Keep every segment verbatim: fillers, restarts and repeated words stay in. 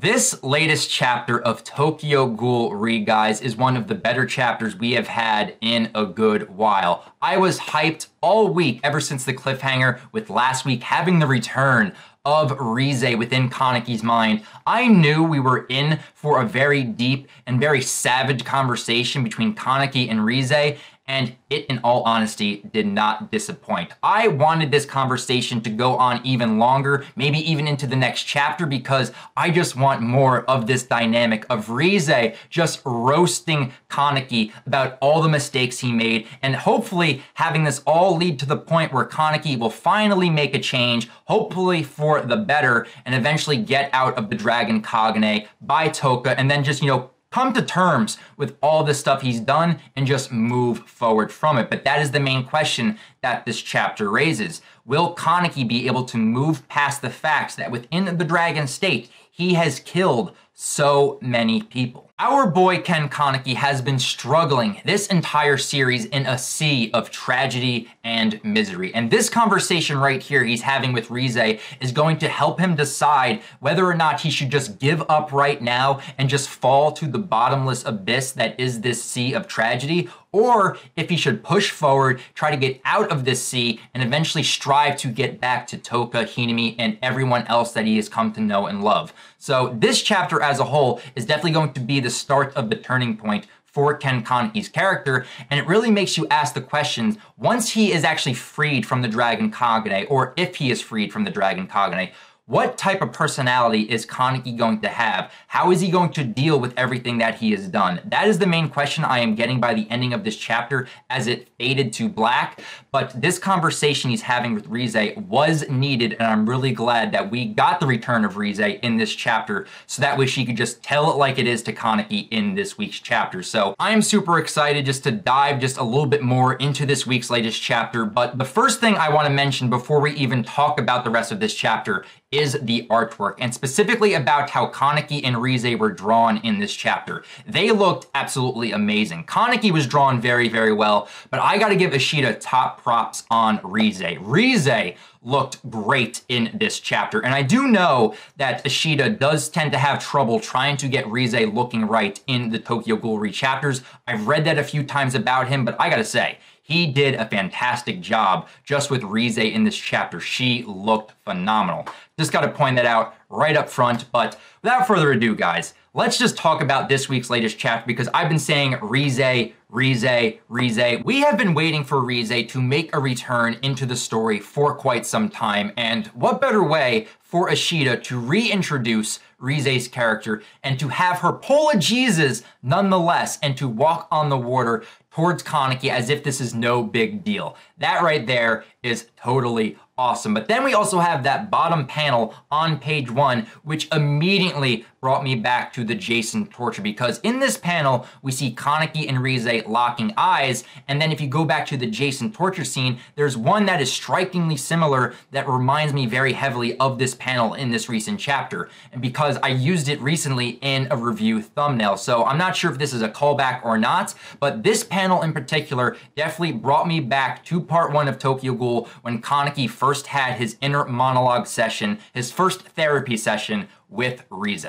This latest chapter of Tokyo Ghoul Re, guys, is one of the better chapters we have had in a good while. I was hyped all week ever since the cliffhanger with last week having the return of Rize within Kaneki's mind. I knew we were in for a very deep and very savage conversation between Kaneki and Rize, and it, in all honesty, did not disappoint. I wanted this conversation to go on even longer, maybe even into the next chapter, because I just want more of this dynamic of Rize just roasting Kaneki about all the mistakes he made, and hopefully having this all lead to the point where Kaneki will finally make a change, hopefully for the better, and eventually get out of the Dragon Kagune by Touka, and then just, you know, come to terms with all the stuff he's done and just move forward from it. But that is the main question that this chapter raises. Will Kaneki be able to move past the facts that within the Dragon State, he has killed so many people? Our boy Ken Kaneki has been struggling this entire series in a sea of tragedy and misery. And this conversation right here he's having with Rize is going to help him decide whether or not he should just give up right now and just fall to the bottomless abyss that is this sea of tragedy, or if he should push forward, try to get out of this sea, and eventually strive to get back to Touka, Hinami, and everyone else that he has come to know and love. So this chapter as a whole is definitely going to be the start of the turning point for Ken Kaneki's character, and it really makes you ask the questions once he is actually freed from the Dragon Kagune, or if he is freed from the Dragon Kagune, what type of personality is Kaneki going to have? How is he going to deal with everything that he has done? That is the main question I am getting by the ending of this chapter as it faded to black. But this conversation he's having with Rize was needed, and I'm really glad that we got the return of Rize in this chapter, so that way she could just tell it like it is to Kaneki in this week's chapter. So I am super excited just to dive just a little bit more into this week's latest chapter. But the first thing I want to mention before we even talk about the rest of this chapter is is the artwork, and specifically about how Kaneki and Rize were drawn in this chapter. They looked absolutely amazing. Kaneki was drawn very, very well, but I gotta give Ishida top props on Rize. Rize looked great in this chapter, and I do know that Ishida does tend to have trouble trying to get Rize looking right in the Tokyo Ghoul Re chapters. I've read that a few times about him, but I gotta say, he did a fantastic job just with Rize in this chapter. She looked phenomenal. Just got to point that out right up front. But without further ado, guys, let's just talk about this week's latest chapter, because I've been saying Rize, Rize, Rize. We have been waiting for Rize to make a return into the story for quite some time. And what better way for Ishida to reintroduce Rize's character and to have her pull a Jesus nonetheless and to walk on the water towards Kaneki as if this is no big deal. That right there is totally awesome. But then we also have that bottom panel on page one, which immediately brought me back to the Jason torture, because in this panel, we see Kaneki and Rize locking eyes. And then if you go back to the Jason torture scene, there's one that is strikingly similar that reminds me very heavily of this panel in this recent chapter. And because I used it recently in a review thumbnail, so I'm not sure if this is a callback or not, but this panel in particular definitely brought me back to part one of Tokyo Ghoul when Kaneki first First had his inner monologue session, his first therapy session with Rize.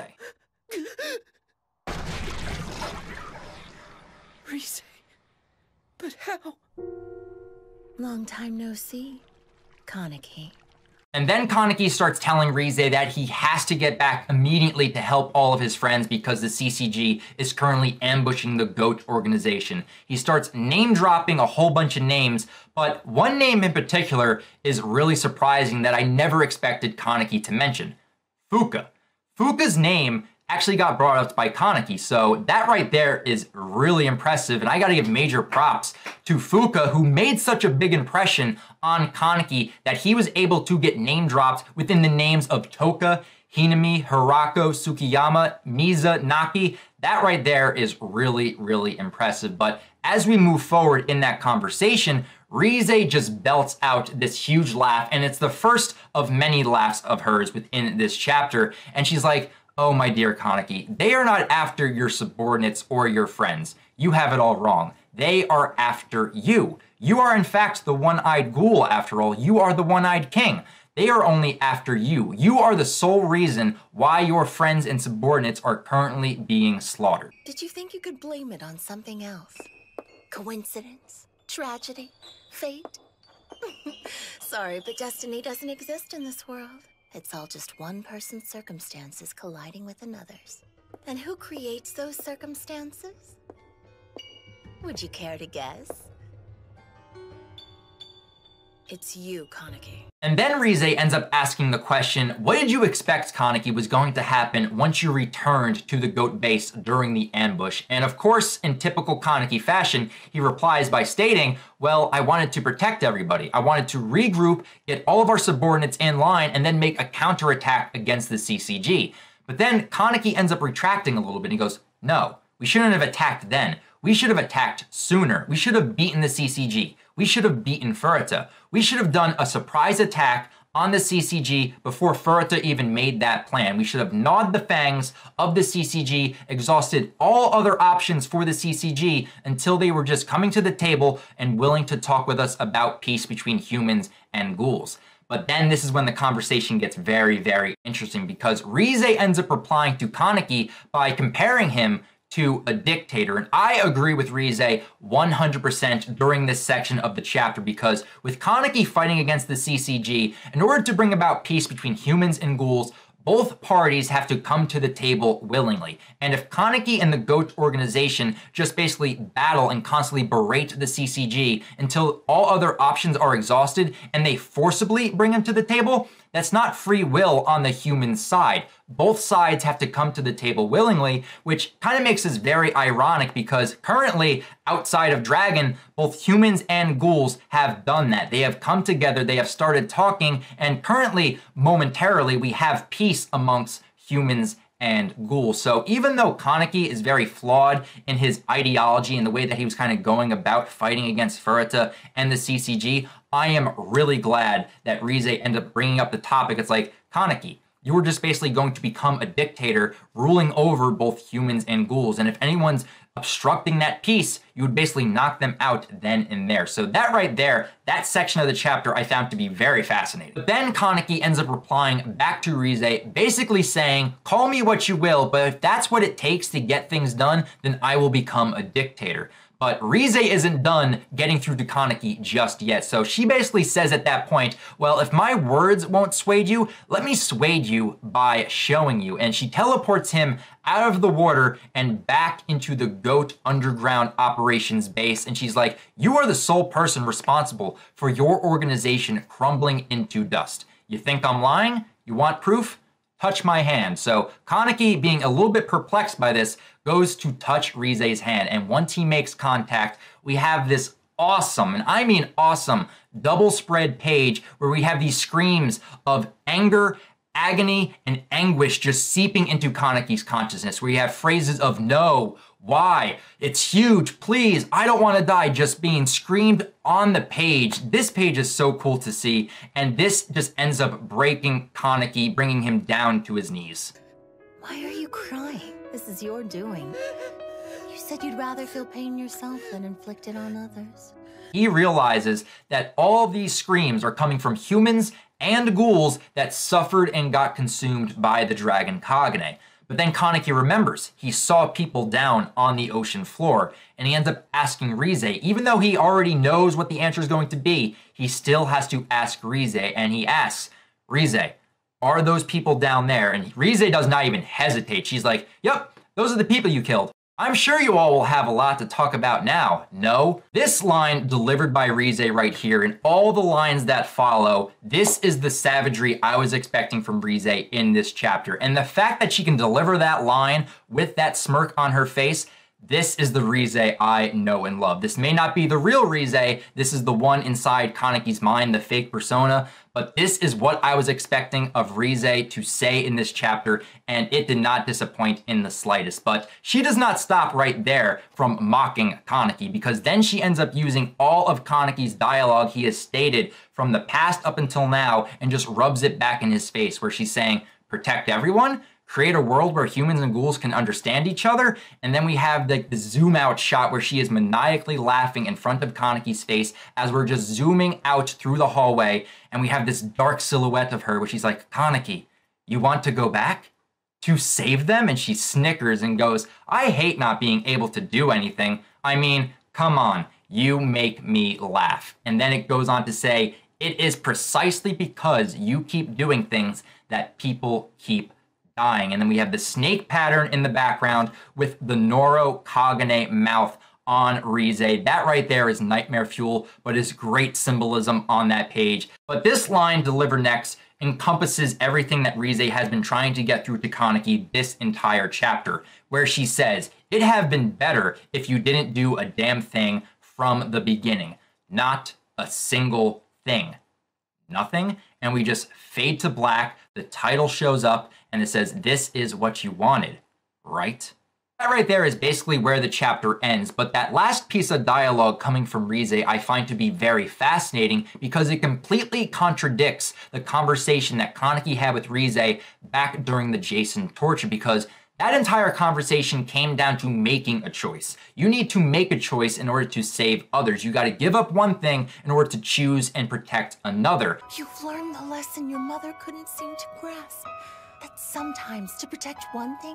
Rize, but how? Long time no see, Kaneki. And then Kaneki starts telling Rize that he has to get back immediately to help all of his friends because the C C G is currently ambushing the GOAT organization. He starts name dropping a whole bunch of names, but one name in particular is really surprising that I never expected Kaneki to mention. Fuka. Fuka's name actually got brought up by Kaneki, so that right there is really impressive, and I gotta give major props to Fuka, who made such a big impression on Kaneki that he was able to get name dropped within the names of Touka, Hinami, Hirako, Tsukiyama, Miza, Naki. That right there is really, really impressive. But as we move forward in that conversation, Rize just belts out this huge laugh, and it's the first of many laughs of hers within this chapter, and she's like, "Oh, my dear Kaneki, they are not after your subordinates or your friends. You have it all wrong. They are after you. You are, in fact, the one-eyed ghoul, after all. You are the one-eyed king. They are only after you. You are the sole reason why your friends and subordinates are currently being slaughtered. Did you think you could blame it on something else? Coincidence? Tragedy? Fate? Sorry, but destiny doesn't exist in this world. It's all just one person's circumstances colliding with another's. And who creates those circumstances? Would you care to guess? It's you, Kaneki. And then Rize ends up asking the question, what did you expect, Kaneki, was going to happen once you returned to the GOAT base during the ambush? And of course, in typical Kaneki fashion, he replies by stating, well, I wanted to protect everybody. I wanted to regroup, get all of our subordinates in line, and then make a counterattack against the C C G. But then Kaneki ends up retracting a little bit. He goes, no, we shouldn't have attacked then. We should have attacked sooner. We should have beaten the C C G. We should have beaten Furuta. We should have done a surprise attack on the C C G before Furuta even made that plan. We should have gnawed the fangs of the C C G, exhausted all other options for the C C G until they were just coming to the table and willing to talk with us about peace between humans and ghouls. But then this is when the conversation gets very, very interesting because Rize ends up replying to Kaneki by comparing him to a dictator. And I agree with Rize one hundred percent during this section of the chapter because with Kaneki fighting against the C C G, in order to bring about peace between humans and ghouls, both parties have to come to the table willingly. And if Kaneki and the GOAT organization just basically battle and constantly berate the C C G until all other options are exhausted and they forcibly bring them to the table, that's not free will on the human side. Both sides have to come to the table willingly, which kind of makes this very ironic because currently, outside of Dragon, both humans and ghouls have done that. They have come together, they have started talking, and currently, momentarily, we have peace amongst humans and ghouls. So even though Kaneki is very flawed in his ideology and the way that he was kind of going about fighting against Furuta and the C C G, I am really glad that Rize ended up bringing up the topic. It's like, Kaneki, you were just basically going to become a dictator ruling over both humans and ghouls. And if anyone's obstructing that peace, you would basically knock them out then and there. So that right there, that section of the chapter I found to be very fascinating. But then Kaneki ends up replying back to Rize, basically saying, call me what you will, but if that's what it takes to get things done, then I will become a dictator. But Rize isn't done getting through to Kaneki just yet. So she basically says at that point, well, if my words won't sway you, let me sway you by showing you. And she teleports him out of the water and back into the GOAT underground operations base. And she's like, you are the sole person responsible for your organization crumbling into dust. You think I'm lying? You want proof? Touch my hand. So Kaneki, being a little bit perplexed by this, goes to touch Rize's hand. And once he makes contact, we have this awesome, and I mean awesome, double spread page where we have these screams of anger, agony, and anguish just seeping into Kaneki's consciousness, where you have phrases of no, why, it's huge, please, I don't want to die, just being screamed on the page. This page is so cool to see, and this just ends up breaking Kaneki, bringing him down to his knees. Why are you crying? This is your doing. You said you'd rather feel pain yourself than inflict it on others. He realizes that all these screams are coming from humans and ghouls that suffered and got consumed by the Dragon Kagune. But then Kaneki remembers he saw people down on the ocean floor, and he ends up asking Rize. Even though he already knows what the answer is going to be, he still has to ask Rize, and he asks, Rize, are those people down there? And Rize does not even hesitate. She's like, yep, those are the people you killed. I'm sure you all will have a lot to talk about now. No, this line delivered by Rize right here and all the lines that follow, this is the savagery I was expecting from Rize in this chapter. And the fact that she can deliver that line with that smirk on her face, this is the Rize I know and love. This may not be the real Rize, this is the one inside Kaneki's mind, the fake persona, but this is what I was expecting of Rize to say in this chapter, and it did not disappoint in the slightest. But she does not stop right there from mocking Kaneki, because then she ends up using all of Kaneki's dialogue he has stated from the past up until now and just rubs it back in his face, where she's saying, protect everyone? create a world where humans and ghouls can understand each other. And then we have the, the zoom out shot where she is maniacally laughing in front of Kaneki's face as we're just zooming out through the hallway. And we have this dark silhouette of her where she's like, Kaneki, you want to go back to save them? And she snickers and goes, I hate not being able to do anything. I mean, come on, you make me laugh. And then it goes on to say, it is precisely because you keep doing things that people keep dying. And then we have the snake pattern in the background with the Noro Kagane mouth on Rize. That right there is nightmare fuel, but is great symbolism on that page. But this line, Deliver Next, encompasses everything that Rize has been trying to get through to Kaneki this entire chapter, where she says, it'd have been better if you didn't do a damn thing from the beginning. Not a single thing. Nothing. And we just fade to black. The title shows up and it says, this is what you wanted, right? That right there is basically where the chapter ends, but that last piece of dialogue coming from Rize I find to be very fascinating because it completely contradicts the conversation that Kaneki had with Rize back during the Jason torture, because that entire conversation came down to making a choice. You need to make a choice in order to save others. You gotta give up one thing in order to choose and protect another. You've learned the lesson your mother couldn't seem to grasp, that sometimes to protect one thing,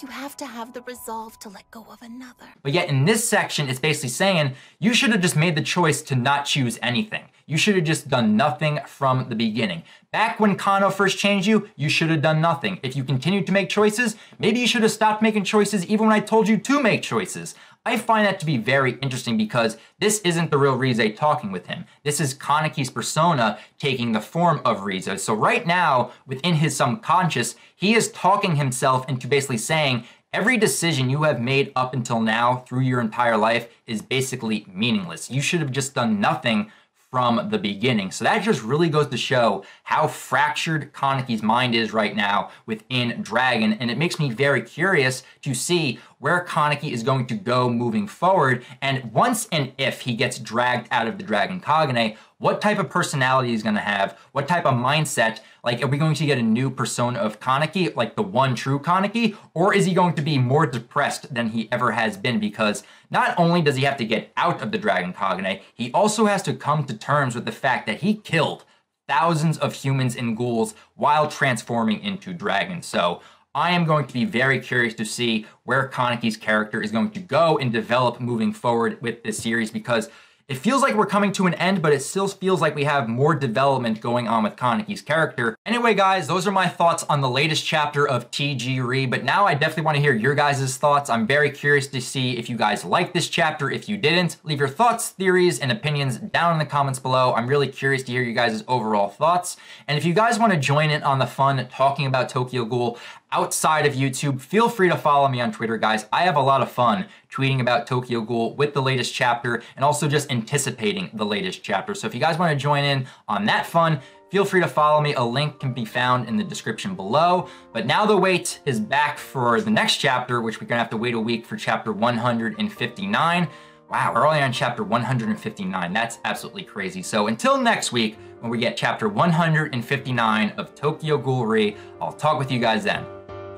you have to have the resolve to let go of another. But yet in this section, it's basically saying, you should have just made the choice to not choose anything. You should have just done nothing from the beginning. Back when Kano first changed you, you should have done nothing. If you continued to make choices, maybe you should have stopped making choices even when I told you to make choices. I find that to be very interesting because this isn't the real Rize talking with him. This is Kaneki's persona taking the form of Rize. So right now, within his subconscious, he is talking himself into basically saying, every decision you have made up until now through your entire life is basically meaningless. You should have just done nothing from the beginning. So that just really goes to show how fractured Kaneki's mind is right now within Dragon. And it makes me very curious to see where Kaneki is going to go moving forward. And once and if he gets dragged out of the Dragon Kagane, what type of personality he's gonna have? What type of mindset? Like, are we going to get a new persona of Kaneki, like the one true Kaneki? Or is he going to be more depressed than he ever has been? Because not only does he have to get out of the Dragon Kagane, he also has to come to terms with the fact that he killed thousands of humans and ghouls while transforming into dragons. So I am going to be very curious to see where Kaneki's character is going to go and develop moving forward with this series, because it feels like we're coming to an end, but it still feels like we have more development going on with Kaneki's character. Anyway, guys, those are my thoughts on the latest chapter of T G R E, but now I definitely want to hear your guys' thoughts. I'm very curious to see if you guys liked this chapter. If you didn't, leave your thoughts, theories, and opinions down in the comments below. I'm really curious to hear you guys' overall thoughts. And if you guys want to join in on the fun talking about Tokyo Ghoul outside of YouTube, feel free to follow me on Twitter, guys. I have a lot of fun tweeting about Tokyo Ghoul with the latest chapter and also just anticipating the latest chapter. So if you guys want to join in on that fun, feel free to follow me. A link can be found in the description below. But now the wait is back for the next chapter, which we're gonna have to wait a week for chapter one hundred fifty-nine. Wow, we're only on chapter one hundred fifty-nine. That's absolutely crazy. So until next week, when we get chapter one hundred fifty-nine of Tokyo Ghoul: Re, I'll talk with you guys then.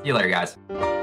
See you later, guys.